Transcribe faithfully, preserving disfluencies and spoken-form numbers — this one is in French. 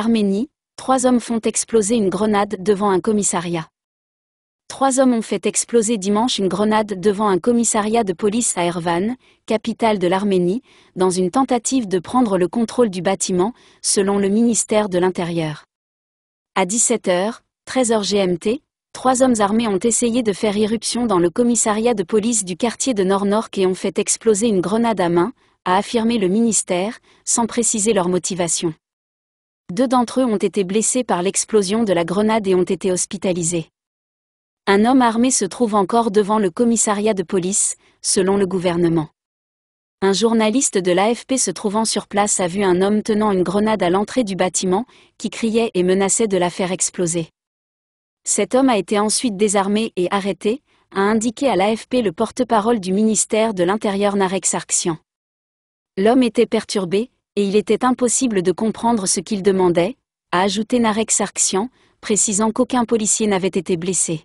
Arménie, trois hommes font exploser une grenade devant un commissariat. Trois hommes ont fait exploser dimanche une grenade devant un commissariat de police à Erevan, capitale de l'Arménie, dans une tentative de prendre le contrôle du bâtiment, selon le ministère de l'Intérieur. À dix-sept heures, treize heures G M T, trois hommes armés ont essayé de faire irruption dans le commissariat de police du quartier de Nor Nork et ont fait exploser une grenade à main, a affirmé le ministère, sans préciser leur motivation. Deux d'entre eux ont été blessés par l'explosion de la grenade et ont été hospitalisés. Un homme armé se trouve encore devant le commissariat de police, selon le gouvernement. Un journaliste de l'A F P se trouvant sur place a vu un homme tenant une grenade à l'entrée du bâtiment, qui criait et menaçait de la faire exploser. Cet homme a été ensuite désarmé et arrêté, a indiqué à l'A F P le porte-parole du ministère de l'Intérieur Narek Sarkisian. L'homme était perturbé, et il était impossible de comprendre ce qu'il demandait, a ajouté Narek Sarkisian, précisant qu'aucun policier n'avait été blessé.